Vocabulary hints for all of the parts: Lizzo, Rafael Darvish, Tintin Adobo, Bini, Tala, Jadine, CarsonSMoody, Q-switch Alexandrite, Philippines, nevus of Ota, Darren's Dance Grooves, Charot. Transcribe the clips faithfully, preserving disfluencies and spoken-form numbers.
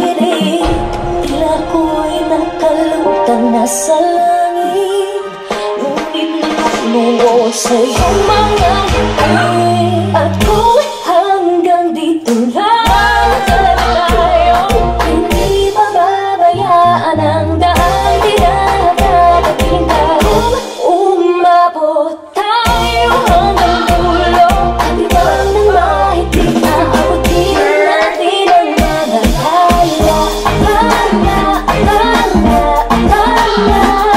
pag-ibig, tila ko'y nakalutang nasa langit. Ngunit nakumuo sa iyong mga ngiti, at ko'y hanggang dito lang tayo. Hindi mababayaan ang daan, di na nakakating taong umabot tayo hanggang dulo. At ibang nang mahitig na abutin natin ang mga kaya. Akala, akala, akala,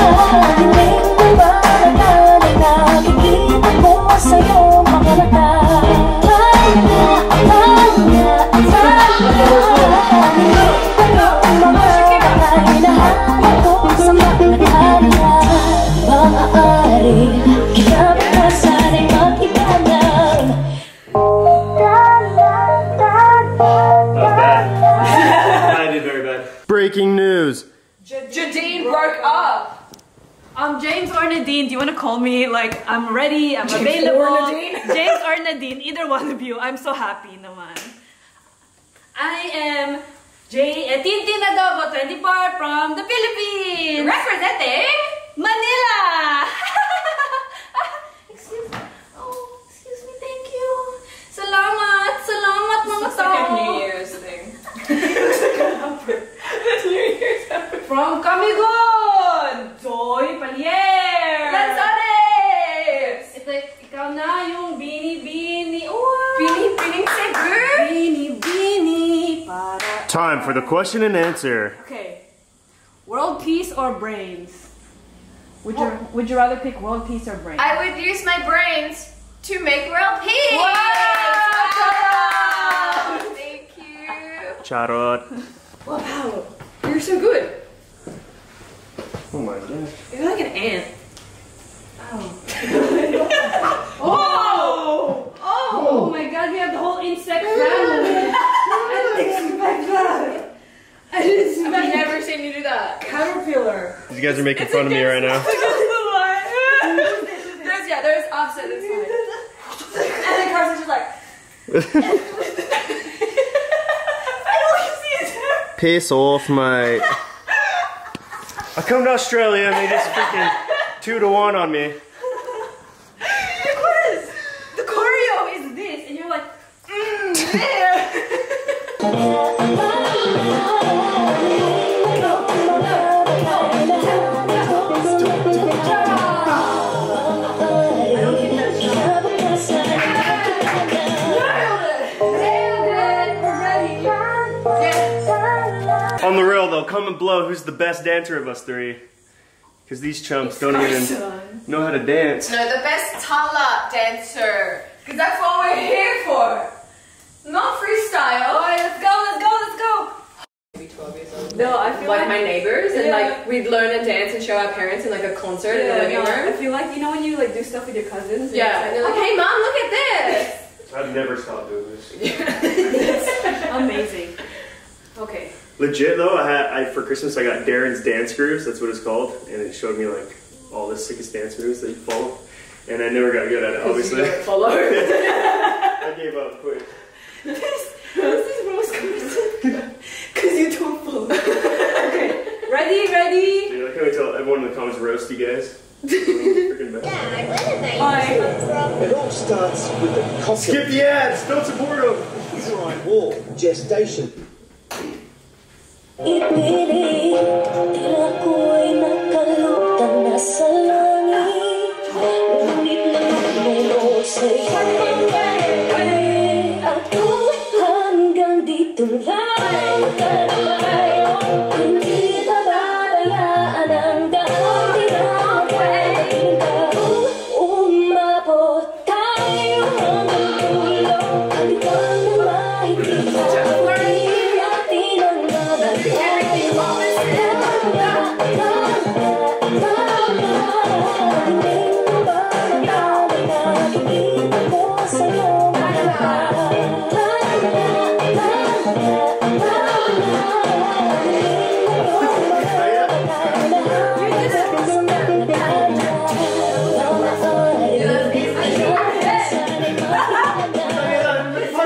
at hindi ko ba nakala, nakikita ko sa'yo mga mata. Breaking news. Jadine broke up. Um, James or Nadine, do you want to call me? Like, I'm ready, I'm James available. Or Nadine? James or Nadine, either one of you. I'm so happy naman. I am Tintin Adobo, twenty-four, from the Philippines. Representing Manila. Excuse me. Oh, excuse me. Thank you. Salamat. Salamat, mga tao. It's like a New Year's thing. It looks like an upper. From Camigon, Joy Palier. Lanzares. It's like, ikaw na yung bini-bini. Bini-bining sigur. Bini-bini. Para... Time for the question and answer. Okay. World peace or brains? Would you, would you rather pick world peace or brains? I would use my brains to make world peace. Wow! Wow. Charot. Thank you. Charot. Wow. You're so good. Oh my gosh. You're like an ant. Oh. Oh. Oh. Oh my god, we have the whole insect family. I didn't expect that. I didn't expect that. I've never seen you do that. Caterpillar. You guys are making it's fun of me right now. There's, yeah, there's offset. That's fine. And then Carson's just like. Piss off, mate. I come to Australia and they just freaking two to one on me. Because the choreo is this, and you're like, mmm, On the real though, come and blow who's the best dancer of us three. Because these chumps it's don't Carson. even know how to dance. No, the best Tala dancer. Because that's what we're here for. Not freestyle. Alright, let's go, let's go, let's go. No, I feel like, like my neighbors and yeah. like we'd learn a dance and show our parents in like a concert yeah, in the living no, room. I feel like, you know when you like do stuff with your cousins? Yeah. And they're like, hey mom, look at this. I've never stopped doing this. It's amazing. Okay. Legit though, I had I for Christmas I got Darren's Dance Grooves, that's what it's called, and it showed me like all the sickest dance moves that you follow, and I never got good at it, obviously. Follow. I gave up quick. This, this is most conversation because you don't follow. Okay, ready, ready. Dude, I can't wait till everyone in the comments roast you guys. Freaking bad. Yeah, I love it. It all starts with the concept. Skip the ads. Don't support them. He's right. War, gestation. Ipinig, tila ko'y nakalutang nasa langit. Ngunit nakumulo sa iyong mga ngiti, at ko'y hanggang dito lang tayo. Hindi mababayaan ang daan, di na nakakating taong umabot tayo hanggang dulo. At ibang nang mahitig.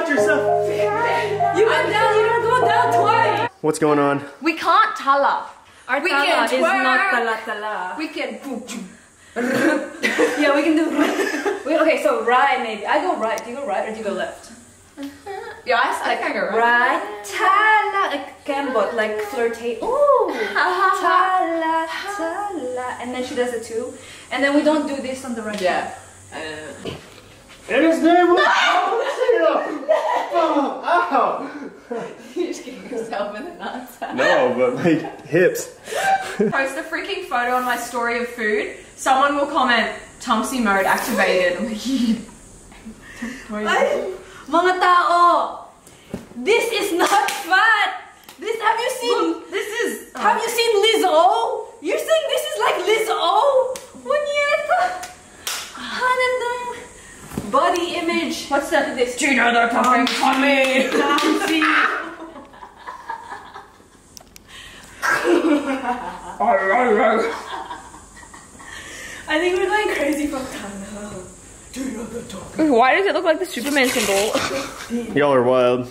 Yourself. You went down, you don't go down twice! What's going on? We can't Tala. Our we Tala can is twerk. Not Tala Tala. We can yeah, we can do we, okay, so right maybe. I go right. Do you go right or do you go left? Yeah, I think like, I go right. Right Tala. Like Gambot, like flirtate. Ooh! Tala Tala. And then she does it too. And then we don't do this on the right. Yeah. Uh, It is name no! Oh, ow! You just getting yourself in the nuts. No, but like hips. Post a freaking photo on my story of food. Someone will comment, Tumsy mode activated. I'm like, mga tao, this is not fat. This have you seen? Look, this is. Oh. Have you seen Lizzo? You're saying this is like Lizzo? Punyeta. Body image. What's that of this? Tina, they're coming for me. I think we're going crazy for Tala. Why does it look like the Superman symbol? Y'all are wild.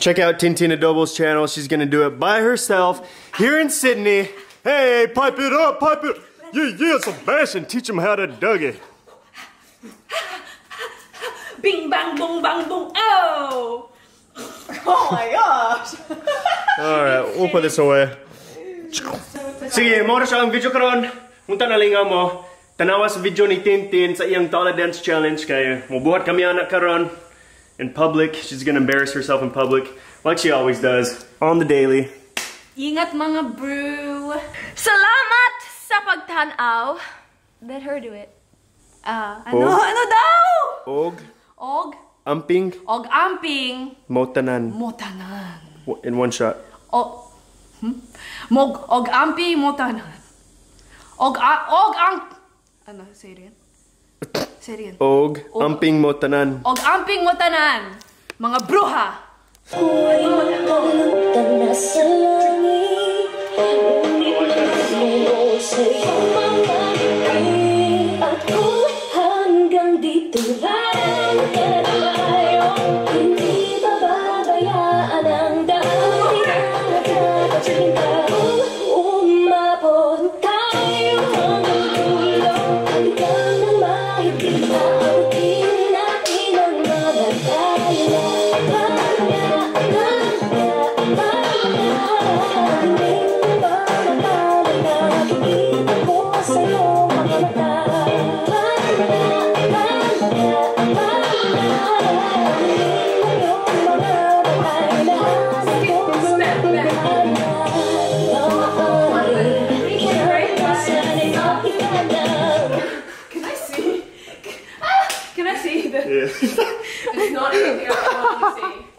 Check out Tintin Adobo's channel. She's gonna do it by herself here in Sydney. Hey, pipe it up, pipe it. Yeah, yeah, Sebastian, teach him how to dug it. Bing, bang, boom, bang, boom. Oh! Oh my gosh! Alright, we'll put this away. Sige, mora sa ang video karon. Unta nalinga mo. Tanawa sa video ni Tintin sa iyang Tala Dance Challenge kayo. Mubuhat kami anak karon. In public, she's gonna embarrass herself in public, like she always does, on the daily. Ingat mga brew. Salamat sa pagtanaw. Let her do it. Uh, ano? Og. Ano daw? Og. Og. Amping. Og amping. Motanan. Motanan. In one shot. Og. Hmm? Mog. Og amping motanan. Og. Og ang. Ano? Say it again. Serian. Og, og amping motanan. Og amping motanan. Mga bruha. It's not anything I want to see.